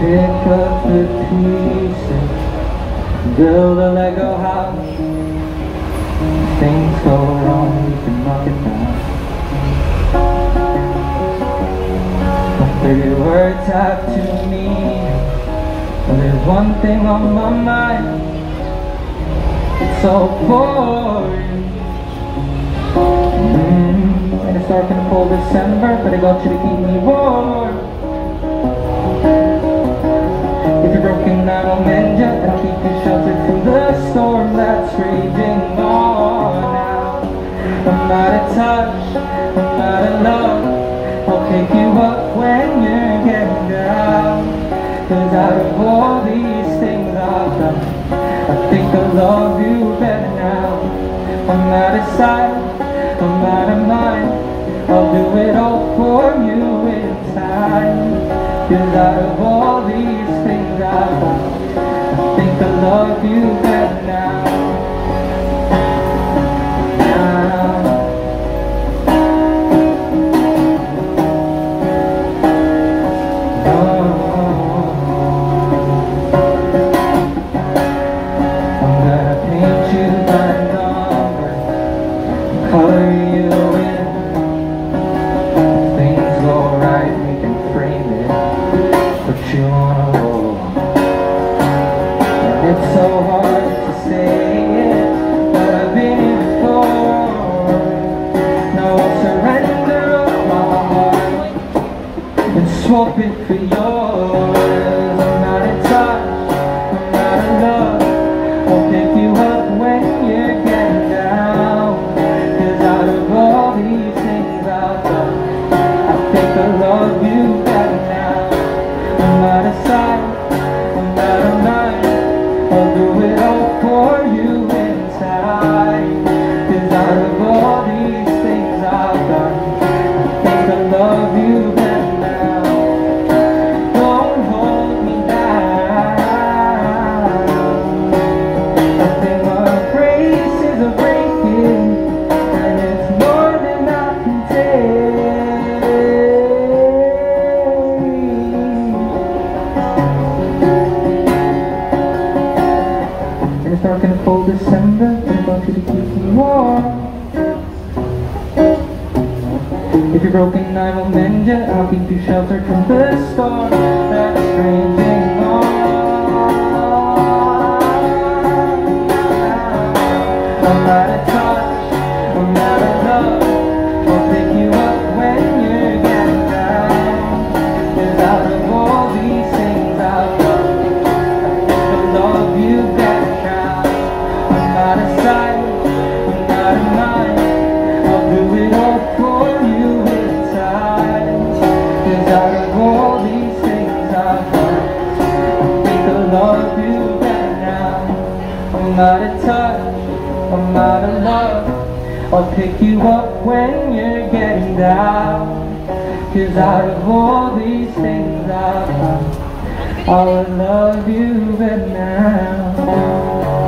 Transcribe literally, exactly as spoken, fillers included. Pick up the pieces, build a Lego house. Things go wrong, you can knock it down. Don't figure words have to mean. But there's one thing on my mind. It's so boring. Mm-hmm. And it's dark in a cold December, but I got you to keep me warm. I will mend you and keep you sheltered from the storm that's raging on now. I'm out of touch, I'm out of love. I'll pick you up when you're getting down. Cause out of all these things I've done, I think I love you better now. I'm out of sight, I'm out of mind. I'll do it all for you in time. Cause out of all these things I've done, I love you better now. Now. Oh. I'm gonna paint you by number, color you in. If things go right, we can frame it. Put you on a roll. It's so hard to say it, but I've been here before. Now I'll surrender all my heart and swap it for yours. I'm out of touch, I'm out of love. I'll pick you up when you're getting down. Cause out of all these things I've done, I think I love you better now. I'm out of sight, I'm out of mind. I'll do it all for you inside. Cause out of all these things I've done, I think I love you better now. Don't hold me down. I think my braces are breaking, and it's more than I can take. It's dark in a cold December, but I want you to keep me warm. If you're broken, I will mend you. I'll keep you sheltered from the storm that's raging on. I'm out of touch, I'm out of love. I'll pick you up when you're getting down. Cause out of all these things I've done, I think I love you better. I'm out of sight, I'm out of mind. I'll do it all for you in time. Cause out of all these things I've done, I think I love you better now. I'm out of touch, I'm out of love. I'll pick you up when you're getting down. Cause out of all these things I've done, I will love you better now.